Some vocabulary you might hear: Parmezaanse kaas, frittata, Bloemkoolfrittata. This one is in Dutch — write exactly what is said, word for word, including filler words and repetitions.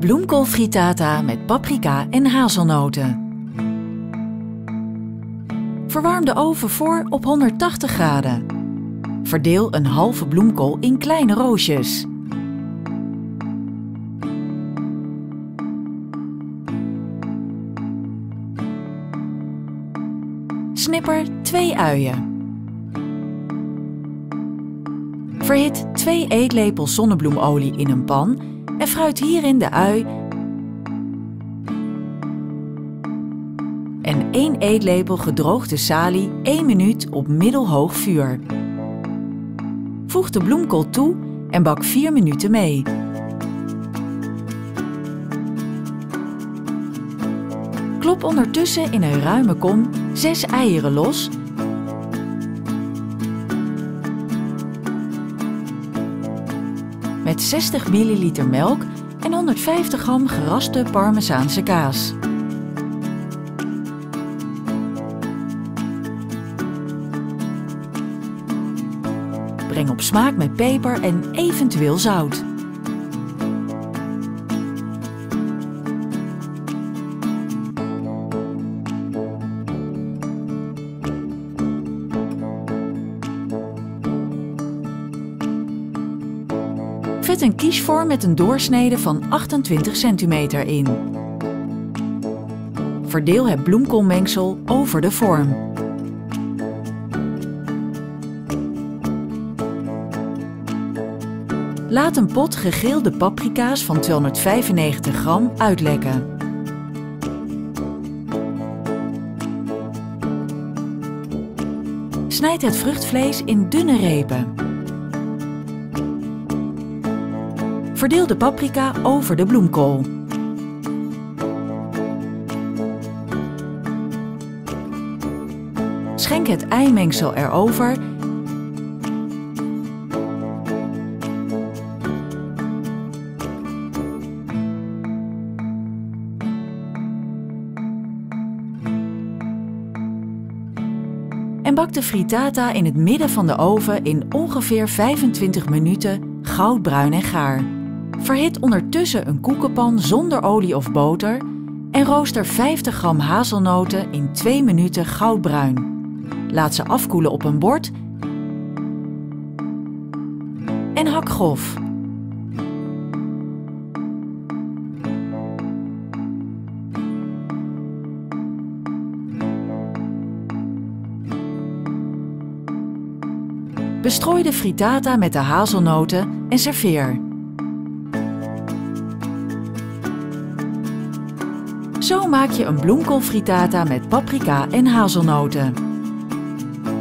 bloemkool frittata met paprika en hazelnoten. Verwarm de oven voor op honderdtachtig graden. Verdeel een halve bloemkool in kleine roosjes. Snipper twee uien. Verhit twee eetlepels zonnebloemolie in een pan en fruit hierin de ui en één eetlepel gedroogde salie één minuut op middelhoog vuur. Voeg de bloemkool toe en bak vier minuten mee. Klop ondertussen in een ruime kom zes eieren los met zestig milliliter melk en honderdvijftig gram geraste Parmezaanse kaas. Breng op smaak met peper en eventueel zout. Vet een kiesvorm met een doorsnede van achtentwintig centimeter in. Verdeel het bloemkoolmengsel over de vorm. Laat een pot gegeelde paprika's van tweehonderdvijfennegentig gram uitlekken. Snijd het vruchtvlees in dunne repen. Verdeel de paprika over de bloemkool. Schenk het eimengsel erover en bak de frittata in het midden van de oven in ongeveer vijfentwintig minuten goudbruin en gaar. Verhit ondertussen een koekenpan zonder olie of boter en rooster vijftig gram hazelnoten in twee minuten goudbruin. Laat ze afkoelen op een bord en hak grof. Bestrooi de frittata met de hazelnoten en serveer. Zo maak je een bloemkoolfrittata met paprika en hazelnoten.